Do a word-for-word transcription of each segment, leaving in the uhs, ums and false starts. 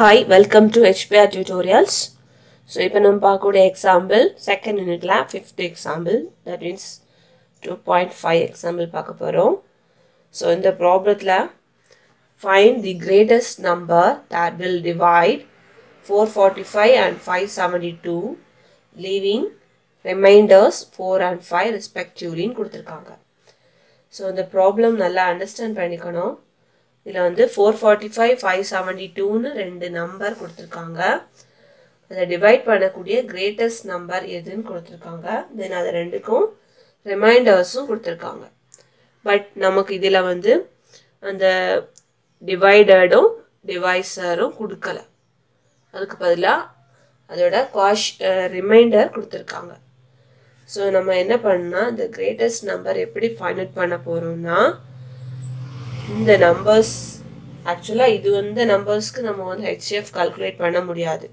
Hi, welcome to H P R Tutorials. So, now we will do example, second unit lab, fifth example, that means two point five example. So, in the problem, find the greatest number that will divide four forty-five and five seventy-two, leaving remainders four and five respectively. So, in the problem, understand four forty-five, five seventy-two ரெண்டு number கொடுத்திருக்காங்க. அதை divide பண்ணக்கூடிய greatest number எதுன்னு கொடுத்திருக்காங்க. Then அது ரெண்டுக்கும் remindersும் கொடுத்திருக்காங்க. But நமக்கு இதில வந்து அந்த dividerடும் divisorும் கொடுக்கல. அதுக்கு பதிலா அதோட remainder கொடுத்திருக்காங்க. So நம்ம என்ன பண்ணா the greatest number எப்படி find out பண்ண போறோம்னா இந்த numbers actually இது வந்து numbersக்கு நம்ம வந்து H C F calculate பண்ண முடியாது.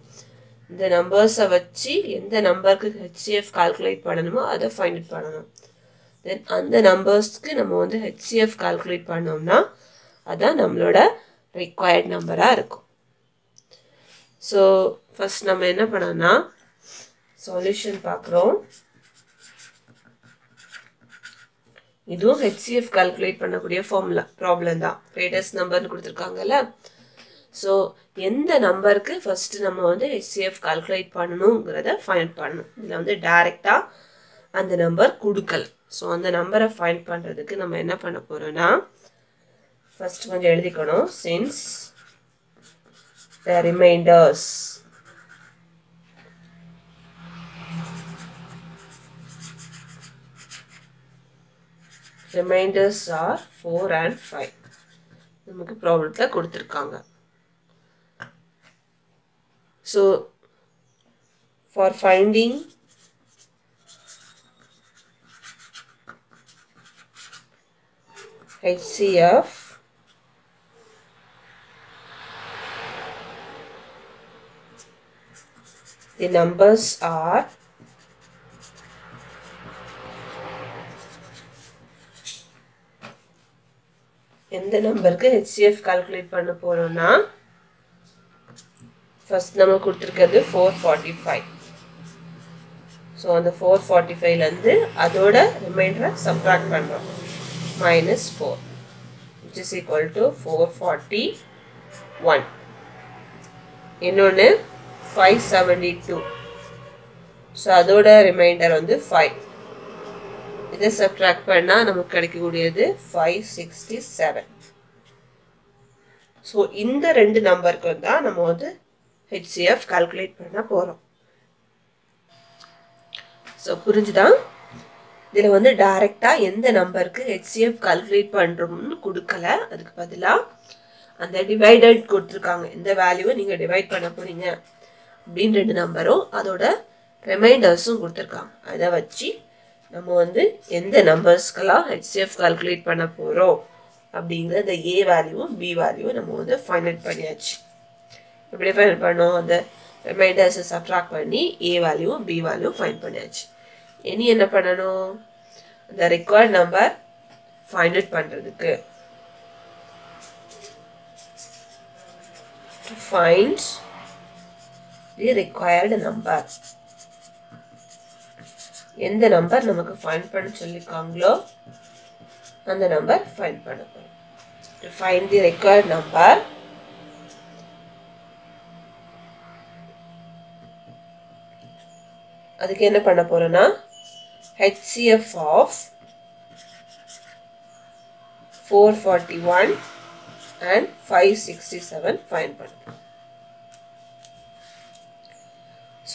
இந்த numbers வச்சு எந்த numberக்கு H C F calculate பண்ணனுமோ அத find out பண்ணனும். Then அந்த numbersக்கு நம்ம வந்து H C F calculate பண்ணோம்னா அத நம்மளோட required number ஆ இருக்கும். So first நம்ம என்ன பண்ணனா solution பார்க்கறோம். இது H C F calculate பண்ணக்கூடிய formula problem தான். Greatest number னு கொடுத்திருக்காங்கல. சோ எந்த நம்பருக்கு first நம்ம வந்து H C F calculate பண்ணனும்ங்கறத find பண்ணனும். இதுல வந்து டைரக்ட்டா அந்த நம்பர் கொடுக்கல. சோ அந்த நம்பரை find பண்றதுக்கு நம்ம என்ன பண்ண போறோம்னா first கொஞ்சம் எழுதிக்கணும். Since the remainders Remainders are four and five. நமக்கு ப்ராப்ளத்துல கொடுத்திருக்காங்க. So for finding H C F the numbers are எந்த நம்பருக்கு H C F calculate பண்ண போறோம்னா first நம்ம கொடுத்திருக்கிறது four forty-five. So அந்த four forty-five ல இருந்து அதோட remainder subtract பண்றோம் minus four which is equal to four forty-one. இன்னொன்னு five seventy-two. So அதோட remainder வந்து five. இதை subtract பண்ணா நமக்கு கிடைக்கக்கூடியது five sixty-seven. சோ இந்த ரெண்டு நம்பருக்கு தான் நம்ம வந்து H C F calculate பண்ண போறோம். சோ புரிஞ்சுதா? இதுல வந்து டைரக்ட்டா எந்த நம்பருக்கு H C F calculate பண்றோம்னு கொடுக்கல. அதுக்கு பதிலா அந்த divided கொடுத்திருக்காங்க. இந்த வேல்யூவை நீங்க divide பண்ண போறீங்க அப்படின ரெண்டு நம்பரோ அதோட remaindersும் கொடுத்திருக்காங்க. அத வச்சு நம்ம வந்து எந்த நம்பர்ஸ்கலா H C F calculate பண்ண போறோம் அப்படிங்கற the A value B value நம்ம வந்து find out பண்ணியாச்சு. இப்படி find பண்ணோம் அந்த remainders subtract பண்ணி A value B value find பண்ணியாச்சு. இனி என்ன பண்ணனும்? அந்த required number find out பண்றதுக்கு to find the required number எந்த நம்பர் நமக்கு ஃபைண்ட் பண்ண சொல்லிருக்காங்களோ அந்த நம்பர் ஃபைண்ட் பண்ண போறோம். To find the required number அதுக்கு என்ன பண்ண போறோம்னா H C F of four forty-one and five sixty-seven find பண்ணோம்.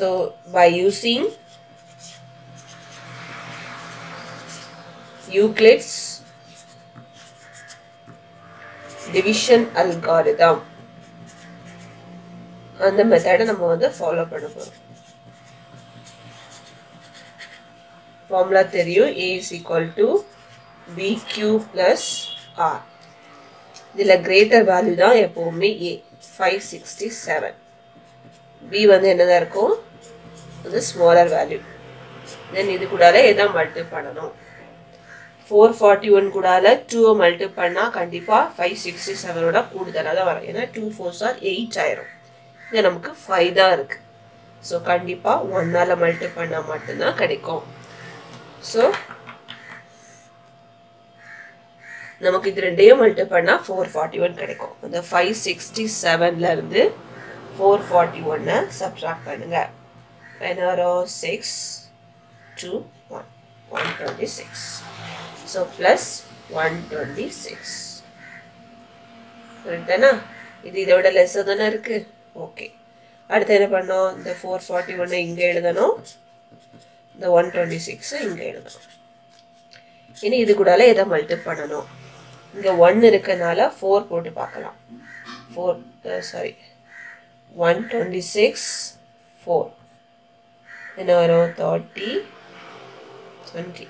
So by using Euclid's division algorithm and the method we will follow. Formula theriyo, A is equal to B Q plus R. The greater value is A, five sixty-seven. B is the smaller value. Then this is the multiple. four forty-one கூடால two multiply பண்ணா கண்டிப்பா five sixty-seven ஓட கூடுதலா வரும். ஏன்னா two fours are eight ஆயிரும். இது நமக்கு five தான் இருக்கு சோ கண்டிப்பா one ஆல மல்டிப்ளை பண்ணா மட்டும் தான் கிடைக்கும் சோ நமக்கு இது ரெண்டையும் மல்டிப்ளை பண்ணா four forty-one கிடைக்கும் அந்த five sixty-seven ல இருந்து four forty-one அ சப்ட்ராக்ட் பண்ணுங்க N R O six two one one twenty-six so plus one twenty-six correctana idu idoda lesser than irukku okay adutha enna pannom the four forty-one inga eludanum the one twenty-six inga eludanum ini idu kudala edha multiply pananum inga one irukanaala four potu paakalam four uh, sorry one twenty-six four in a row thirty twenty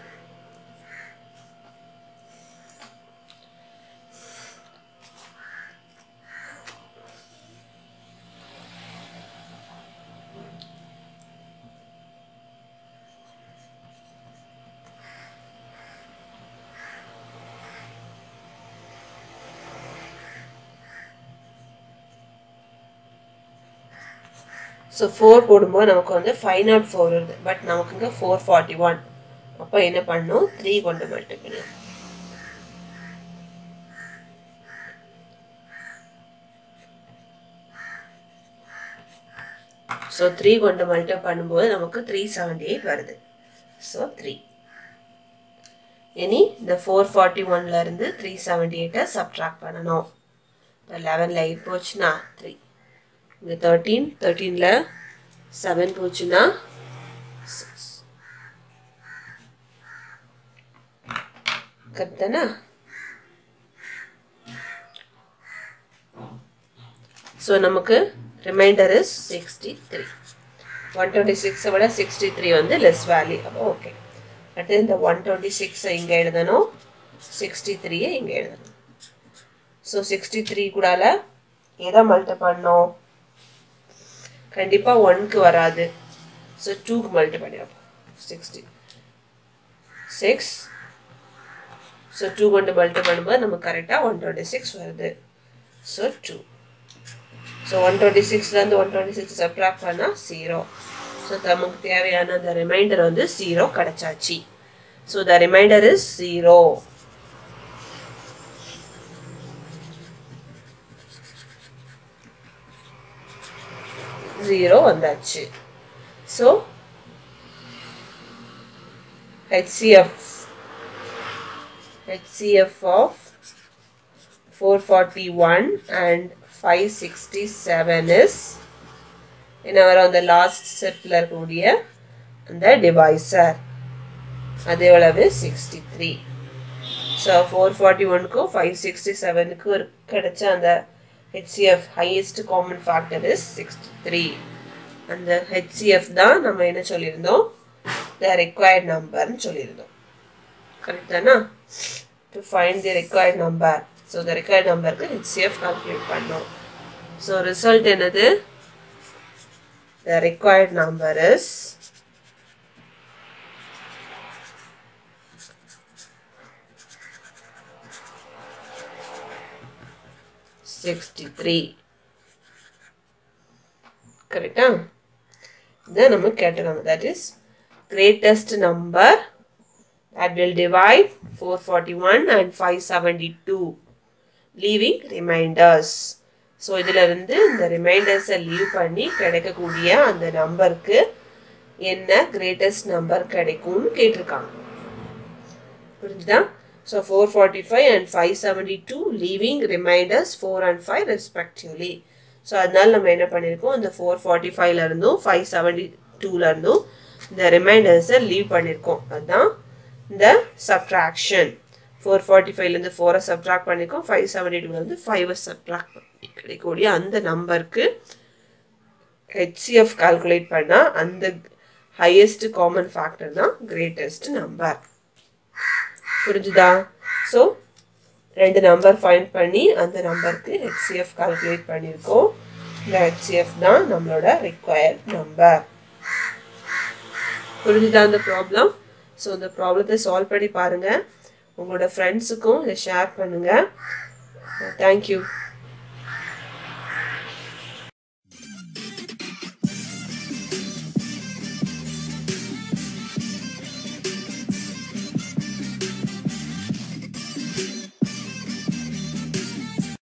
So four போடும்போது நமக்கு வந்து five oh four வருது but நமக்கு இங்க four forty-one அப்ப என்ன பண்ணனும் three கொண்டு மல்டிப்ளை சோ three கொண்டு மல்டிப்ளை பண்ணும்போது நமக்கு three seventy-eight வருது சோ three இனி இந்த four forty-one ல இருந்து three seventy-eight சப்ட்ராக்ட் பண்ணனும் eleven ல eight போச்சுனா three thirteen, thirteen la seven pochina six. Correct na? So namakku remainder is sixty-three. one twenty-six oda sixty-three vandu less value. Okay. That is the one twenty-six inga edudano sixty-three inga edudano. So sixty-three kudala edha multiply panno Kandipa one ku varadu so two ku multiply pannirupa sixty six so two kondu multiply pannumbodhu namak correct ah one twenty-six varudhu so two so one twenty-six la irundhu one twenty-six subtract panna zero so namak thevayana the remainder vandu zero kadachaachi so the remainder is zero zero and that's it. So H C F H C F of four forty-one and five sixty-seven is in our on the last step and the divisor is sixty-three so four forty-one ko five sixty-seven ku the H C F highest common factor is sixty-three and the H C F da nama enna sollirundom the required number nu sollirundom correct na to find the required number so the required number ku H C F calculate pannom so result enadhu the required number is sixty-three correct huh? Then we categorize that is greatest number that will divide four forty-one and five seventy-two leaving remainders so idhila irundhu the remainders ah leave panni kedakkudiya and the number ku enna greatest number kedaikum nu ketirukanga purinjadha So four forty-five and five seventy-two leaving remainders four and five respectively. So adnal nama enna pannirkom and the four forty-five la irundhu five seventy-two la irundhu the remainders ah leave pannirkom adha the subtraction four forty-five la irundhu four ah subtract pannirkom five seventy-two la irundhu five ah subtract pannikodiya and the number ku H C F calculate panna and the highest common factor na greatest number So, and the number find panni and the number H C F calculate pannirko. The H C F na nammoda required number. Purinjidha the problem. So the problem is solve panni parunga. Ungoda friends ku share pannunga. Thank you.